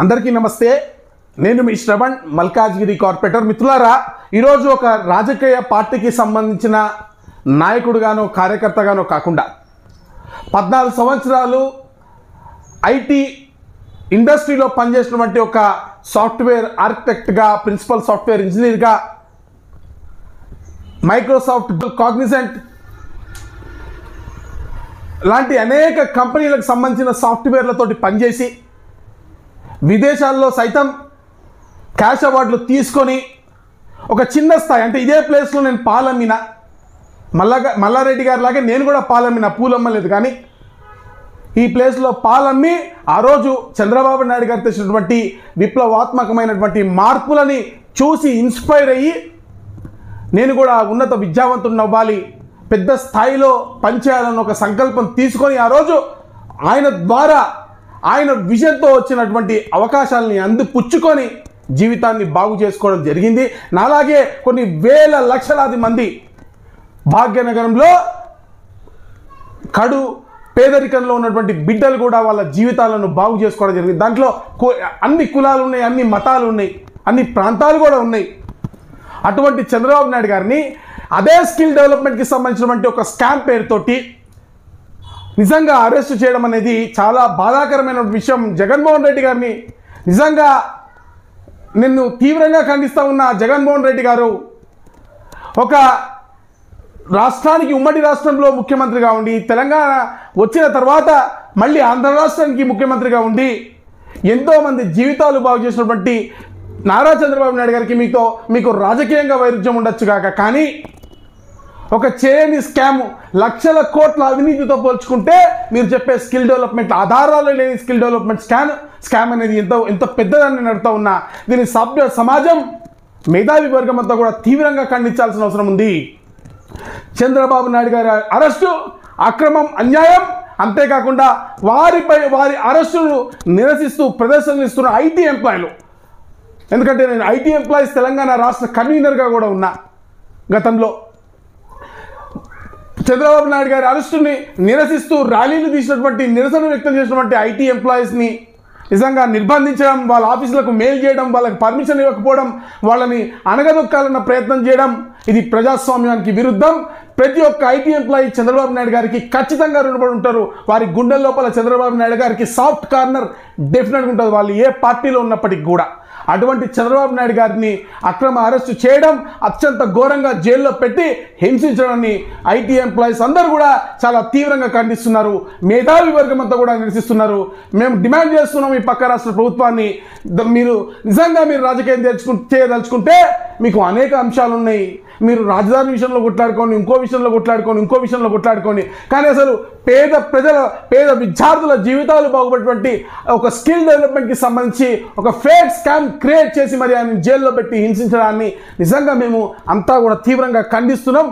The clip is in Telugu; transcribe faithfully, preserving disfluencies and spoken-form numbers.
అందరికీ నమస్తే। నేను మీ శ్రవణ్ మల్కాజ్గిరి కార్పొరేటర్। మిత్రులారా, ఈ రోజు ఒక రాజకీయ పార్టీకి సంబంధించిన నాయకుడుగానో కార్యకర్తగానో కాకుండా పద్నాలుగు సంవత్సరాలు ఐటీ ఇండస్ట్రీలో పనిచేసినటువంటి ఒక సాఫ్ట్వేర్ ఆర్కిటెక్ట్ గా, ప్రిన్సిపల్ సాఫ్ట్వేర్ ఇంజనీర్ గా మైక్రోసాఫ్ట్, కాగ్నిజెంట్ లాంటి అనేక కంపెనీలకు సంబంధించిన సాఫ్ట్వేర్లతోటి పనిచేసి విదేశాల్లో సైతం క్యాష్ అవార్డులు తీసుకొని ఒక చిన్న స్థాయి, అంటే ఇదే ప్లేస్లో నేను పాలమ్మిన, మల్లా మల్లారెడ్డి గారి లాగే నేను కూడా పాలమ్మిన, పూలమ్మలేదు కానీ ఈ ప్లేస్లో పాలమ్మి ఆ రోజు చంద్రబాబు నాయుడు గారు తెచ్చినటువంటి విప్లవాత్మకమైనటువంటి మార్పులని చూసి ఇన్స్పైర్ అయ్యి నేను కూడా ఉన్నత విద్యావంతుడిని అవ్వాలి, పెద్ద స్థాయిలో పనిచేయాలని ఒక సంకల్పం తీసుకొని ఆ రోజు ఆయన ద్వారా ఆయన విజన్తో వచ్చినటువంటి అవకాశాలని అందిపుచ్చుకొని జీవితాన్ని బాగు చేసుకోవడం జరిగింది। నాలాగే కొన్ని వేల లక్షలాది మంది భాగ్యనగరంలో కడు పేదరికంలో ఉన్నటువంటి బిడ్డలు కూడా వాళ్ళ జీవితాలను బాగు చేసుకోవడం జరిగింది। దాంట్లో అన్ని కులాలు ఉన్నాయి, అన్ని మతాలు ఉన్నాయి, అన్ని ప్రాంతాలు కూడా ఉన్నాయి। అటువంటి చంద్రబాబు నాయుడు గారిని అదే స్కిల్ డెవలప్మెంట్కి సంబంధించినటువంటి ఒక స్కామ్ పేరుతోటి నిజంగా అరెస్ట్ చేయడం అనేది చాలా బాధాకరమైన విషయం। జగన్మోహన్ రెడ్డి గారిని నిజంగా నిన్ను తీవ్రంగా ఖండిస్తూ ఉన్న జగన్మోహన్ రెడ్డి గారు ఒక రాష్ట్రానికి, ఉమ్మడి రాష్ట్రంలో ముఖ్యమంత్రిగా ఉండి, తెలంగాణ వచ్చిన తర్వాత మళ్ళీ ఆంధ్ర రాష్ట్రానికి ముఖ్యమంత్రిగా ఉండి ఎంతోమంది జీవితాలు బాగు చేసినటువంటి నారా చంద్రబాబు నాయుడు గారికి మీతో మీకు రాజకీయంగా వైరుధ్యం ఉండొచ్చు కాక, కానీ ఒక చేయని స్కామ్, లక్షల కోట్ల అవినీతితో పోల్చుకుంటే మీరు చెప్పే స్కిల్ డెవలప్మెంట్, ఆధారాలు లేని స్కిల్ డెవలప్మెంట్ స్కామ్ స్కామ్ అనేది ఎంత ఎంత పెద్దదని నడుతూ ఉన్నా దీని సభ్య సమాజం, మేధావి వర్గం అంతా కూడా తీవ్రంగా ఖండించాల్సిన అవసరం ఉంది। చంద్రబాబు నాయుడు గారి అరెస్టు అక్రమం, అన్యాయం, అంతేకాకుండా వారిపై వారి అరెస్టును నిరసిస్తూ ప్రదర్శనలు ఇస్తున్న ఐటీ ఎంప్లాయీలు, ఎందుకంటే నేను ఐటీ ఎంప్లాయీస్ తెలంగాణ రాష్ట్ర కన్వీనర్గా కూడా ఉన్నా గతంలో, చంద్రబాబు నాయుడు గారి అరెస్టుని నిరసిస్తూ ర్యాలీలు తీసినటువంటి, నిరసన వ్యక్తం చేసినటువంటి ఐటీ ఎంప్లాయీస్ని నిజంగా నిర్బంధించడం, వాళ్ళ ఆఫీసులకు మెయిల్ చేయడం, వాళ్ళకి పర్మిషన్ ఇవ్వకపోవడం, వాళ్ళని అణగదొక్కాలన్న ప్రయత్నం చేయడం, ఇది ప్రజాస్వామ్యానికి విరుద్ధం। ప్రతి ఒక్క ఐటీ ఎంప్లాయీ చంద్రబాబు నాయుడు గారికి ఖచ్చితంగా రుణపడి ఉంటారు। వారి గుండె లోపల చంద్రబాబు నాయుడు గారికి సాఫ్ట్ కార్నర్ డెఫినెట్గా ఉంటుంది, వాళ్ళు ఏ పార్టీలో ఉన్నప్పటికీ కూడా। అటువంటి చంద్రబాబు నాయుడు గారిని అక్రమ అరెస్టు చేయడం, అత్యంత ఘోరంగా జైల్లో పెట్టి హింసించడాన్ని ఐటీ ఎంప్లాయీస్ అందరూ కూడా చాలా తీవ్రంగా ఖండిస్తున్నారు, మేధావి వర్గం అంతా కూడా నిరసిస్తున్నారు। మేము డిమాండ్ చేస్తున్నాం ఈ పక్క రాష్ట్ర ప్రభుత్వాన్ని, మీరు నిజంగా మీరు రాజకీయం తెచ్చుకు చేయదలుచుకుంటే మీకు అనేక అంశాలు ఉన్నాయి, మీరు రాజధాని విషయంలో కొట్లాడుకొని, ఇంకో విషయంలో కొట్లాడుకొని, ఇంకో విషయంలో కొట్లాడుకొని, కానీ అసలు పేద ప్రజల, పేద విద్యార్థుల జీవితాలు బాగుపడేటువంటి ఒక స్కిల్ డెవలప్మెంట్కి సంబంధించి ఒక ఫేక్ స్కామ్ క్రియేట్ చేసి మరి ఆయన జైల్లో పెట్టి హింసించడాన్ని నిజంగా మేము అంతా కూడా తీవ్రంగా ఖండిస్తున్నాం।